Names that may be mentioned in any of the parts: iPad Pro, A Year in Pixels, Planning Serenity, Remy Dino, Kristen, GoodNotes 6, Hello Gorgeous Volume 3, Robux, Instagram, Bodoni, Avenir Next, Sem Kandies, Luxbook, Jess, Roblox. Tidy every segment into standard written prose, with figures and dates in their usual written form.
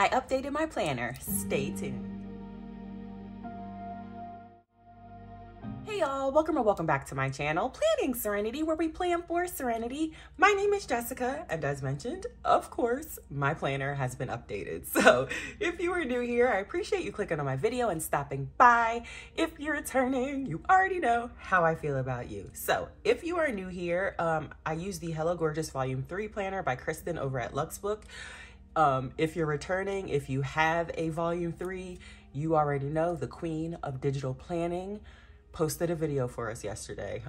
I updated my planner. Stay tuned. Hey y'all, welcome or welcome back to my channel, Planning Serenity, where we plan for serenity. My name is Jessica, and as mentioned, of course, my planner has been updated. So if you are new here, I appreciate you clicking on my video and stopping by. If you're returning, you already know how I feel about you. So if you are new here, I use the Hello Gorgeous Volume 3 planner by Kristen over at Luxbook. If you're returning, if you have a Volume 3, you already know the queen of digital planning posted a video for us yesterday.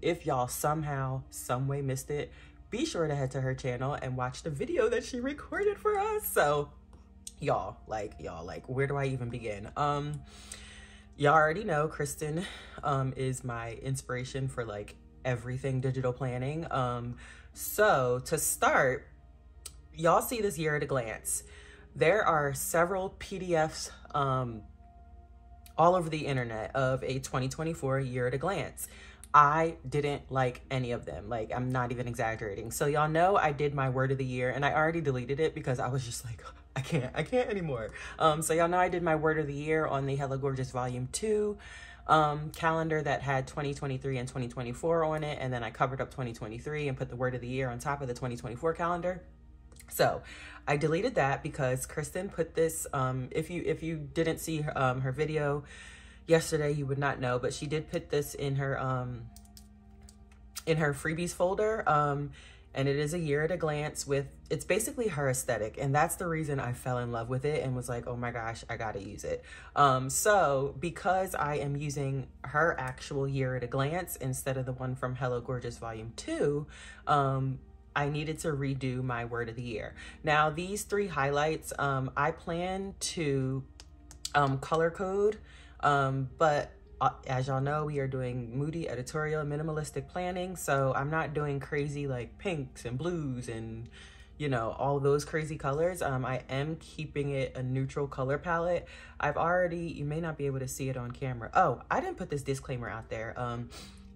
If y'all somehow, some way missed it, be sure to head to her channel and watch the video that she recorded for us. So y'all, like, where do I even begin? Y'all already know Kristen is my inspiration for like everything digital planning. So to start, y'all see this year at a glance. There are several PDFs all over the internet of a 2024 year at a glance. I didn't like any of them. Like, I'm not even exaggerating. So y'all know I did my word of the year and I already deleted it because I was just like, I can't anymore. So y'all know I did my word of the year on the Hello Gorgeous Volume 2 calendar that had 2023 and 2024 on it. And then I covered up 2023 and put the word of the year on top of the 2024 calendar. So I deleted that because Kristen put this, if you didn't see her video yesterday, you would not know, but she did put this in her freebies folder. And it is a year at a glance with, it's basically her aesthetic. And that's the reason I fell in love with it and was like, oh my gosh, I gotta use it. So because I am using her actual year at a glance instead of the one from Hello Gorgeous Volume 2, I needed to redo my word of the year. Now, these three highlights, I plan to color code, but as y'all know, we are doing moody, editorial, minimalistic planning. So I'm not doing crazy like pinks and blues and, you know, all those crazy colors. I am keeping it a neutral color palette. I've already, you may not be able to see it on camera. Oh, I didn't put this disclaimer out there.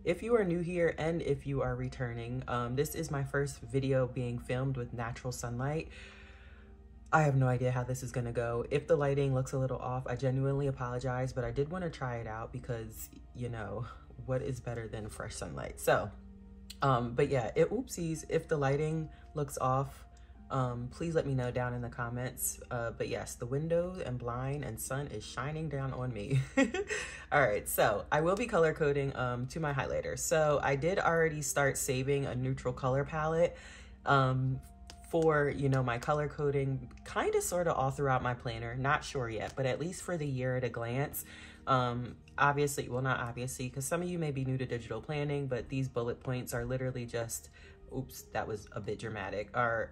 If you are new here and if you are returning, this is my first video being filmed with natural sunlight. I have no idea how this is gonna go. If the lighting looks a little off, I genuinely apologize, but I did wanna try it out because, you know, what is better than fresh sunlight? So, but yeah, oopsies, if the lighting looks off, please let me know down in the comments. But yes, the window and blind and sun is shining down on me. All right, so I will be color coding to my highlighter. So I did already start saving a neutral color palette for, you know, my color coding kind of sort of all throughout my planner. Not sure yet, but at least for the year at a glance. Obviously, well, not obviously, because some of you may be new to digital planning, but these bullet points are literally just, oops, that was a bit dramatic, or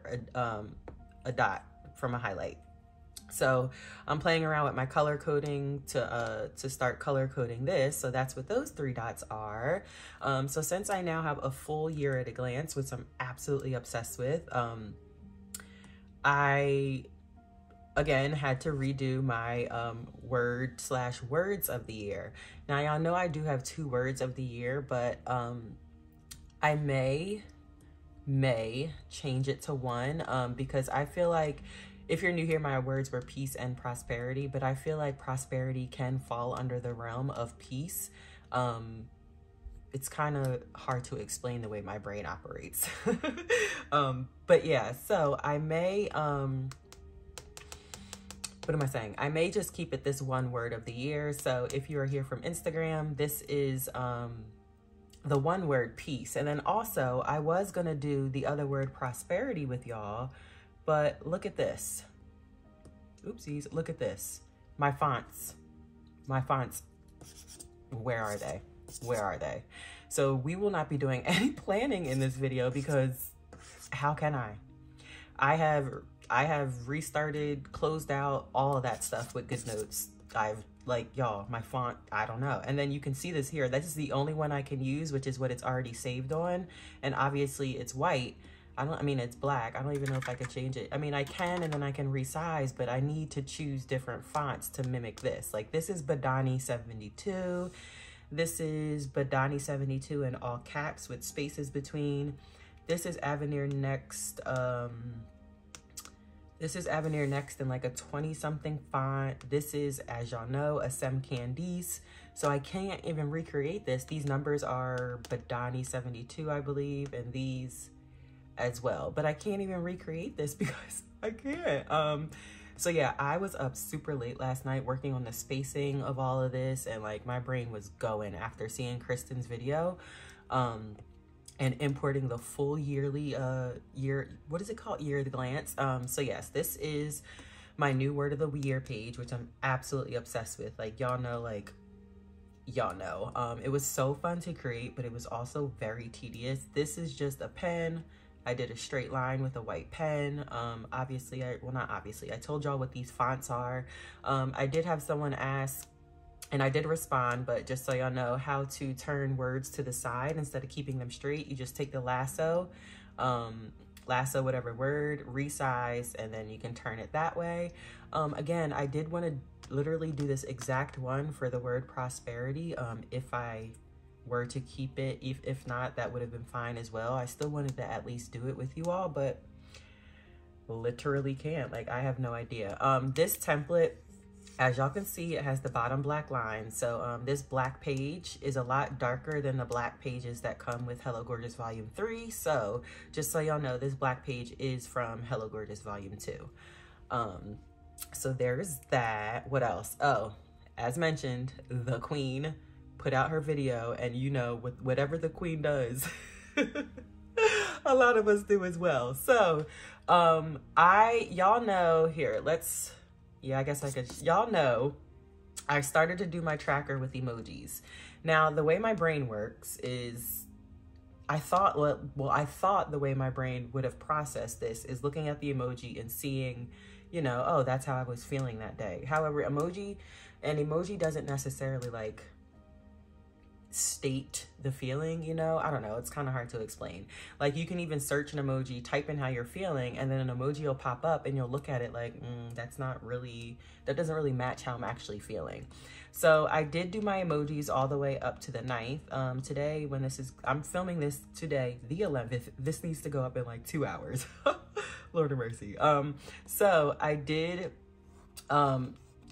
a dot from a highlight. So I'm playing around with my color coding to start color coding this. So that's what those three dots are. So since I now have a full year at a glance, which I'm absolutely obsessed with, I again had to redo my words of the year. Now y'all know I do have two words of the year, but I may change it to one because I feel like, if you're new here, my words were peace and prosperity, but I feel like prosperity can fall under the realm of peace. It's kind of hard to explain the way my brain operates. But yeah, so I may, what am I saying? I may just keep it this one word of the year. So if you are here from Instagram, this is, the one word peace. And then also I was gonna do the other word prosperity with y'all, but look at this. Oopsies, look at this. My fonts, where are they? Where are they? So we will not be doing any planning in this video because how can I? I have restarted, closed out all of that stuff with GoodNotes. I've like, y'all, my font, I don't know. And then you can see this here. This is the only one I can use, which is what it's already saved on. And obviously it's white. I mean, it's black. I don't even know if I could change it. I mean, I can, and then I can resize, but I need to choose different fonts to mimic this. Like this is Bodoni 72. This is Bodoni 72 in all caps with spaces between. This is Avenir Next. This is Avenir Next in like a 20-something font. This is, as y'all know, a Sem Kandies. So I can't even recreate this. These numbers are Bodoni 72, I believe, and these as well. But I can't even recreate this because I can't. So yeah, I was up super late last night working on the spacing of all of this. And like my brain was going after seeing Kristen's video. And importing the full yearly what is it called? Year the glance. So yes, this is my new word of the year page, which I'm absolutely obsessed with. Like y'all know, it was so fun to create, but it was also very tedious. This is just a pen. I did a straight line with a white pen. Obviously, well, not obviously, I told y'all what these fonts are. I did have someone ask, and I did respond, but just so y'all know how to turn words to the side instead of keeping them straight. You just take the lasso, whatever word, resize, and then you can turn it that way. Again, I did want to literally do this exact one for the word prosperity. If I were to keep it, if not, that would have been fine as well. I still wanted to at least do it with you all, but literally can't. Like, I have no idea. This template, as y'all can see, it has the bottom black line. So this black page is a lot darker than the black pages that come with Hello Gorgeous Volume 3. So just so y'all know, this black page is from Hello Gorgeous Volume 2. So there's that. What else? Oh, as mentioned, the queen put out her video, and you know, with whatever the queen does, a lot of us do as well. So y'all know, here, let's... yeah, I guess I could, y'all know, I started to do my tracker with emojis. Now, the way my brain works is, I thought the way my brain would have processed this is looking at the emoji and seeing, you know, oh, that's how I was feeling that day. However, an emoji doesn't necessarily like state the feeling, you know? I don't know, it's kind of hard to explain. Like, you can even search an emoji, type in how you're feeling, and then an emoji will pop up and you'll look at it like, that's not really, that doesn't really match how I'm actually feeling. So I did do my emojis all the way up to the 9th. Today, when this is, I'm filming this today, the 11th, this needs to go up in like 2 hours. Lord of mercy. So I did,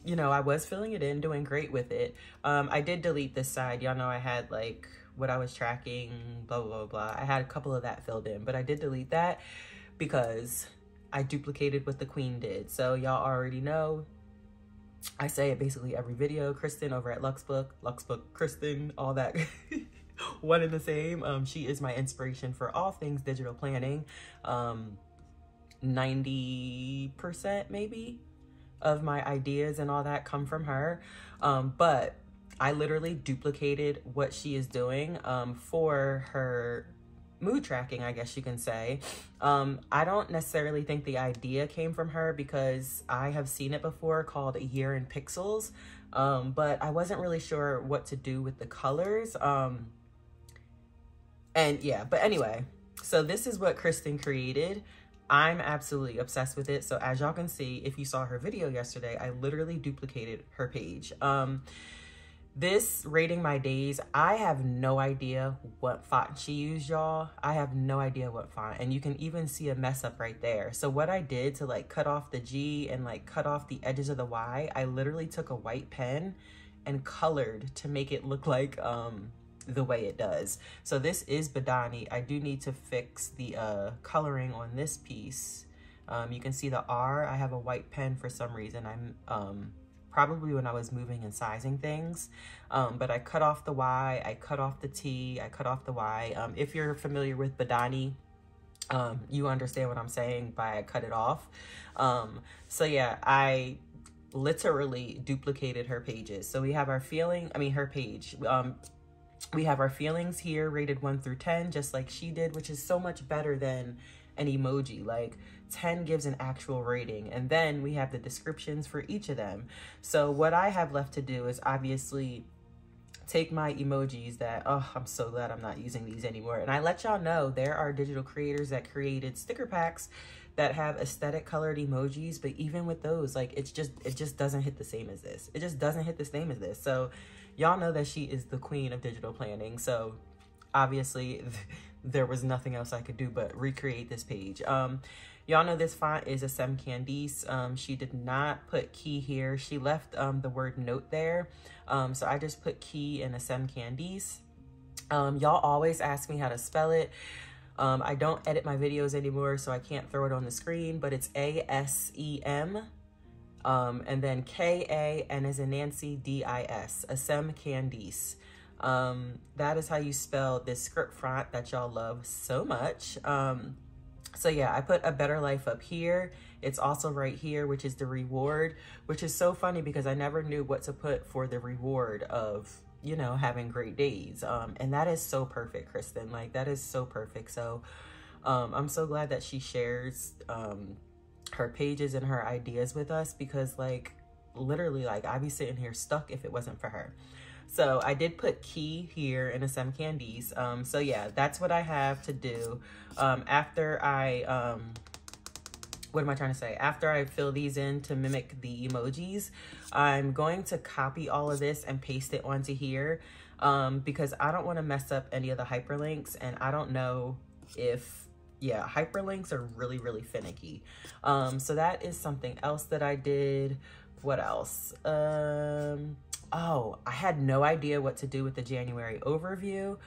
you know, I was filling it in, doing great with it. I did delete this side. Y'all know I had like what I was tracking, blah, blah, blah, blah. I had a couple of that filled in, but I did delete that because I duplicated what the queen did. So y'all already know, I say it basically every video, Kristen over at Luxbook, Kristen, all that. One and the same. She is my inspiration for all things digital planning. 90% maybe of my ideas and all that come from her, but I literally duplicated what she is doing for her mood tracking, I guess you can say. I don't necessarily think the idea came from her because I have seen it before, called A Year in Pixels, but I wasn't really sure what to do with the colors, and yeah, but anyway, so this is what Kristen created. I'm absolutely obsessed with it. So as y'all can see, if you saw her video yesterday, I literally duplicated her page. This rating my days, I have no idea what font she used, y'all. I have no idea what font, and you can even see a mess up right there. So what I did to like cut off the G and like cut off the edges of the Y, I literally took a white pen and colored to make it look like the way it does. So this is Bodoni. I do need to fix the coloring on this piece. You can see the R, I have a white pen for some reason. I'm probably when I was moving and sizing things, but I cut off the Y, I cut off the T, I cut off the Y. If you're familiar with Bodoni, you understand what I'm saying by I cut it off. So yeah, I literally duplicated her pages. So we have our feeling, I mean her page, we have our feelings here rated 1 through 10, just like she did, which is so much better than an emoji. Like 10 gives an actual rating. And then we have the descriptions for each of them. So what I have left to do is obviously take my emojis that, oh, I'm so glad I'm not using these anymore. And I let y'all know there are digital creators that created sticker packs that have aesthetic colored emojis. But even with those, like it just doesn't hit the same as this. It just doesn't hit the same as this. So y'all know that she is the queen of digital planning. So obviously there was nothing else I could do but recreate this page. Y'all know this font is a Sem Kandies. She did not put key here. She left the word note there. So I just put key in a Sem Kandies. Y'all always ask me how to spell it. I don't edit my videos anymore, so I can't throw it on the screen, but it's A-S-E-M, and then K-A, and as in Nancy, D-I-S, a Sem Kandies. That is how you spell this script font that y'all love so much. So yeah, I put A Better Life up here. It's also right here, which is the reward, which is so funny because I never knew what to put for the reward of, you know, having great days. And that is so perfect, Kristen. Like, that is so perfect. So I'm so glad that she shares her pages and her ideas with us, because like, literally, like, I'd be sitting here stuck if it wasn't for her. So I did put key here in a Sem Kandies. So yeah, that's what I have to do. After I, what am I trying to say? After I fill these in to mimic the emojis, I'm going to copy all of this and paste it onto here because I don't want to mess up any of the hyperlinks, and I don't know if, yeah, hyperlinks are really, really finicky. So that is something else that I did. What else? Oh, I had no idea what to do with the January overview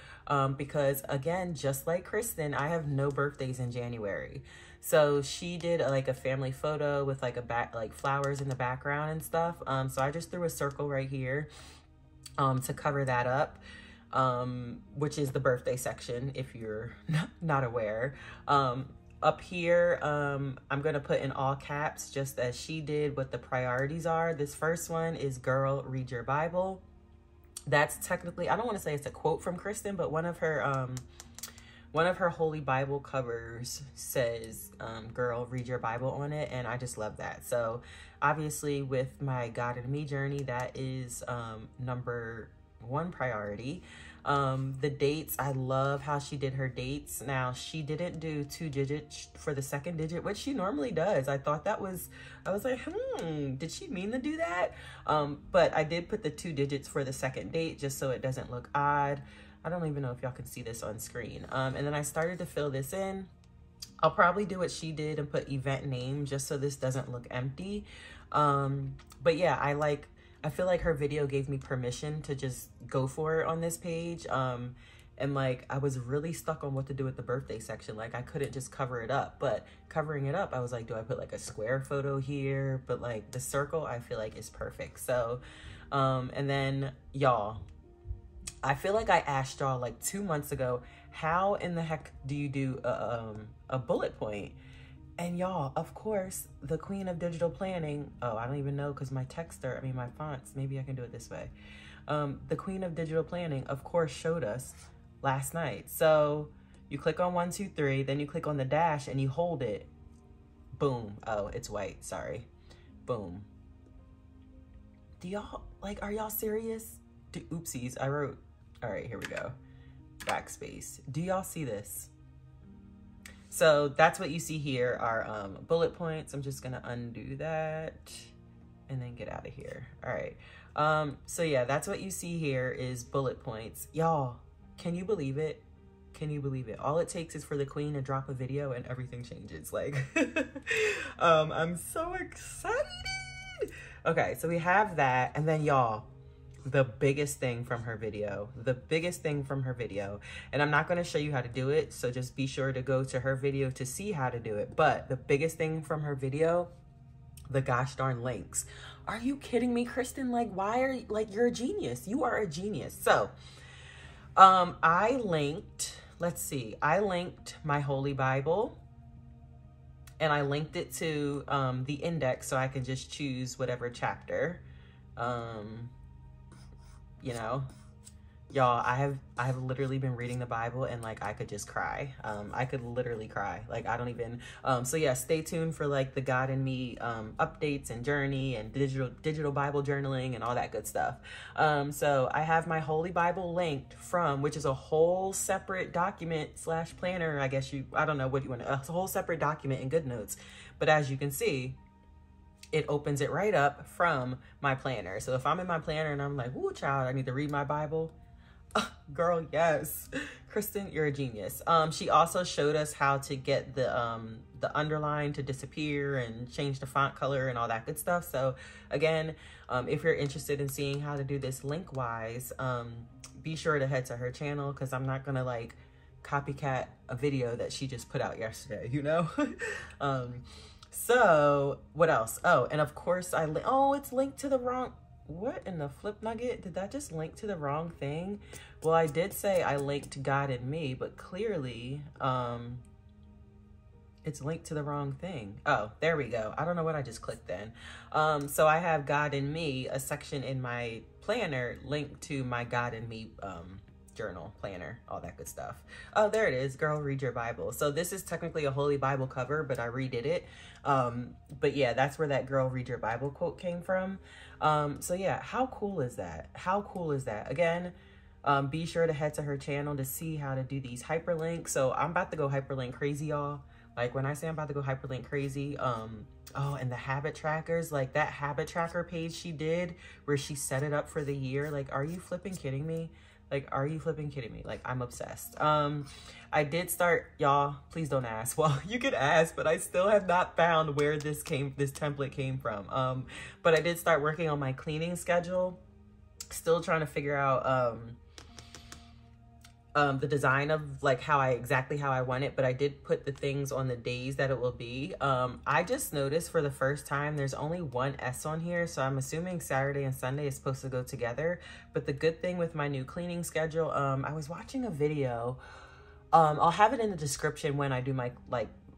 because, again, just like Kristen, I have no birthdays in January. So she did like a family photo with like a flowers in the background and stuff. So I just threw a circle right here to cover that up, which is the birthday section if you're not aware. Up here, I'm gonna put in all caps just as she did what the priorities are. This first one is girl, read your Bible. That's technically, I don't wanna say it's a quote from Kristen, but one of her Holy Bible covers says, girl, read your Bible on it. And I just love that. So obviously with my God and Me journey, that is number 1 priority. The dates, I love how she did her dates. Now, she didn't do 2 digits for the 2nd digit, which she normally does. I thought that was, I was like, did she mean to do that? But I did put the 2 digits for the 2nd date just so it doesn't look odd. I don't even know if y'all can see this on screen. And then I started to fill this in. I'll probably do what she did and put event name just so this doesn't look empty. But yeah, I feel like her video gave me permission to just go for it on this page. And like, I was really stuck on what to do with the birthday section. Like, I couldn't just cover it up, but covering it up, I was like, do I put like a square photo here? But like the circle, I feel like is perfect. So, and then y'all, I feel like I asked y'all like 2 months ago, how in the heck do you do a bullet point? And y'all, of course, the queen of digital planning, oh, I don't even know because my my fonts, maybe I can do it this way. The queen of digital planning, of course, showed us last night. So you click on 1, 2, 3, then you click on the dash and you hold it. Boom. Oh, it's white. Sorry. Boom. Do y'all, like, are y'all serious? Oopsies, I wrote. All right, here we go. Backspace. Do y'all see this? So that's what you see here are bullet points. I'm just gonna undo that and then get out of here. All right. So yeah, that's what you see here is bullet points. Y'all, can you believe it? Can you believe it? All it takes is for the queen to drop a video and everything changes. Like, I'm so excited. Okay, so we have that. And then y'all, the biggest thing from her video, and I'm not going to show you how to do it, so just be sure to go to her video to see how to do it. But the biggest thing from her video, the gosh darn links. Are you kidding me, Kristen? Like, why are you, like, you're a genius. You are a genius. So I linked, let's see, I linked my Holy Bible and I linked it to the index, so I can just choose whatever chapter. You know, y'all, I have literally been reading the Bible and like, I could just cry. I could literally cry. Like, I don't even, so yeah, stay tuned for like the God and Me, updates and journey and digital Bible journaling and all that good stuff. So I have my Holy Bible linked from, which is a whole separate document slash planner. I guess you, I don't know what you want to, it's a whole separate document in GoodNotes, but as you can see, it opens it right up from my planner. So if I'm in my planner and I'm like, ooh, child, I need to read my Bible, Girl, yes. Kristen, you're a genius. She also showed us how to get the underline to disappear and change the font color and all that good stuff. So again, if you're interested in seeing how to do this link-wise, be sure to head to her channel, because I'm not gonna like copycat a video that she just put out yesterday, you know? So what else? Oh, and of course oh, it's linked to the wrong, what in the flip nugget? Did that just link to the wrong thing? Well, I did say I linked God and me, but clearly it's linked to the wrong thing. Oh, there we go. I don't know what I just clicked then. So I have God and me, a section in my planner linked to my God and me journal, planner, all that good stuff. Oh, there it is. Girl, read your Bible. So this is technically a Holy Bible cover, but I redid it. But yeah, that's where that girl read your Bible quote came from. So yeah, how cool is that? How cool is that? Again, be sure to head to her channel to see how to do these hyperlinks. So I'm about to go hyperlink crazy, y'all. Like when I say I'm about to go hyperlink crazy, oh, and the habit trackers, like that habit tracker page she did where she set it up for the year. Like, are you flipping kidding me? Like, are you flipping kidding me? Like, I'm obsessed. I did start, y'all, please don't ask. Well, you could ask, but I still have not found where this template came from. But I did start working on my cleaning schedule. Still trying to figure out the design of like exactly how I want it, but I did put the things on the days that it will be. I just noticed for the first time there's only one S on here, so I'm assuming Saturday and Sunday is supposed to go together. But the good thing with my new cleaning schedule, I was watching a video, I'll have it in the description when I do my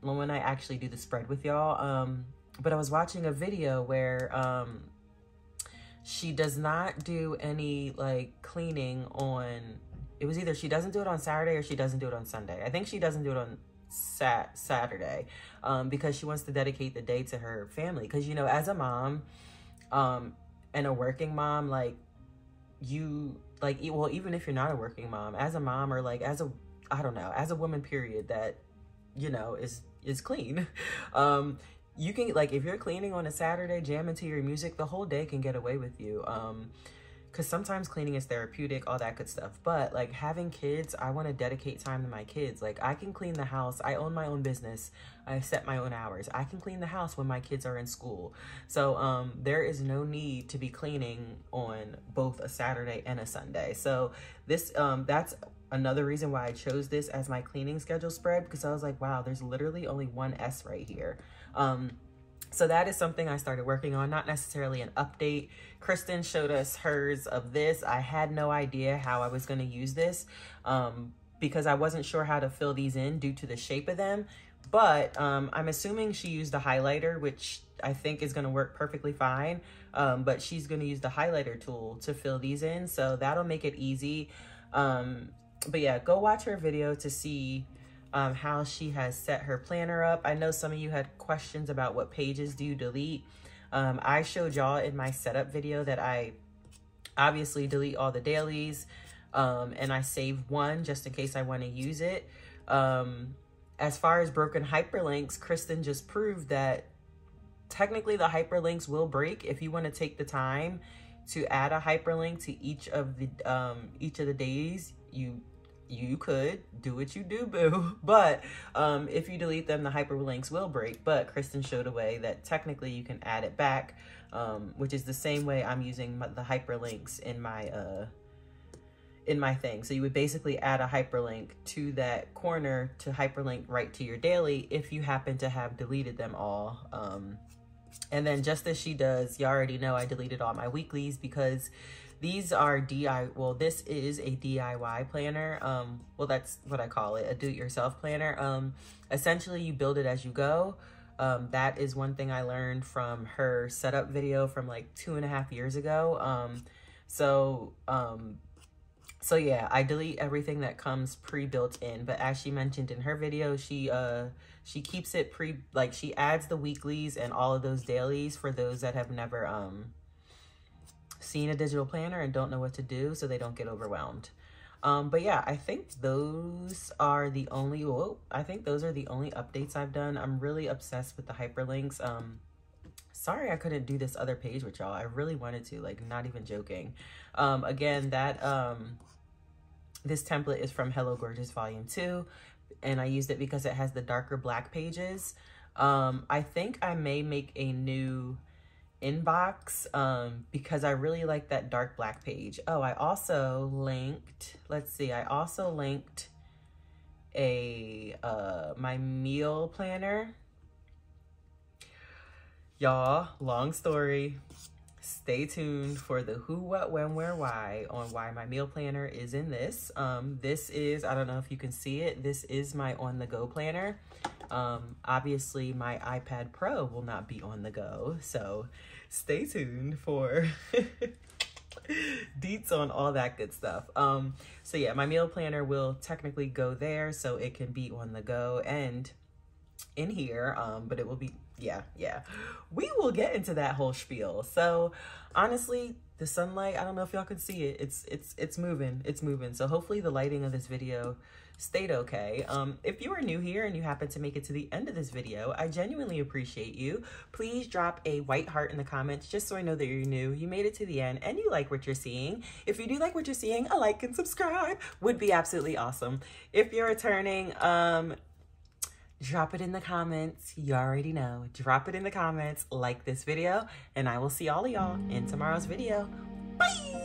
when I actually do the spread with y'all, but I was watching a video where she does not do any like cleaning on, it was either she doesn't do it on Saturday or she doesn't do it on Sunday. I think she doesn't do it on Saturday because she wants to dedicate the day to her family. Because, you know, as a mom and a working mom, like you, like, well, even if you're not a working mom, as a mom or like as a, I don't know, as a woman period that, you know, is clean. You can, like, if you're cleaning on a Saturday, jamming to your music, the whole day can get away with you. Because sometimes cleaning is therapeutic, all that good stuff. But like having kids, I want to dedicate time to my kids. Like I can clean the house. I own my own business. I set my own hours. I can clean the house when my kids are in school. So there is no need to be cleaning on both a Saturday and a Sunday. So this that's another reason why I chose this as my cleaning schedule spread, because I was like, wow, there's literally only one S right here. So that is something I started working on, not necessarily an update. Kristen showed us hers of this. I had no idea how I was going to use this because I wasn't sure how to fill these in due to the shape of them. But I'm assuming she used a highlighter, which I think is going to work perfectly fine. But she's going to use the highlighter tool to fill these in. So that'll make it easy. But yeah, go watch her video to see how she has set her planner up. I know some of you had questions about what pages do you delete. I showed y'all in my setup video that I obviously delete all the dailies and I save one just in case I want to use it. As far as broken hyperlinks, Kristen just proved that technically the hyperlinks will break if you want to take the time to add a hyperlink to each of the days. You could do what you do, boo. But if you delete them, the hyperlinks will break. But Kristen showed a way that technically you can add it back, which is the same way I'm using the hyperlinks in my thing. So you would basically add a hyperlink to that corner to hyperlink right to your daily if you happen to have deleted them all. And then just as she does, you already know I deleted all my weeklies because these are this is a DIY planner. Well, that's what I call it, a do-it-yourself planner. Essentially, you build it as you go. That is one thing I learned from her setup video from like 2.5 years ago. So yeah, I delete everything that comes pre-built in. But as she mentioned in her video, she keeps it she adds the weeklies and all of those dailies for those that have never seen a digital planner and don't know what to do, so they don't get overwhelmed. But yeah, I think those are the only updates I've done. I'm really obsessed with the hyperlinks. Sorry I couldn't do this other page with y'all. I really wanted to, like, not even joking. Again, that This template is from Hello Gorgeous Volume 2, and I used it because it has the darker black pages. I think I may make a new inbox because I really like that dark black page. Oh, I also linked, let's see, I also linked a my meal planner. Y'all, long story. Stay tuned for the who, what, when, where, why on why my meal planner is in this. This is, I don't know if you can see it, this is my on-the-go planner. Obviously, my iPad Pro will not be on the go, so stay tuned for deets on all that good stuff. So yeah, my meal planner will technically go there, so it can be on the go and in here, but it will be, yeah, we will get into that whole spiel. So honestly, the sunlight, I don't know if y'all can see it, it's moving. So hopefully the lighting of this video stayed okay. If you are new here and you happen to make it to the end of this video, I genuinely appreciate you. Please drop a white heart in the comments just so I know that you're new, you made it to the end, and you like what you're seeing. If you do like what you're seeing, a like and subscribe would be absolutely awesome. If you're returning, drop it in the comments. You already know. Drop it in the comments, like this video, and I will see all of y'all in tomorrow's video. Bye!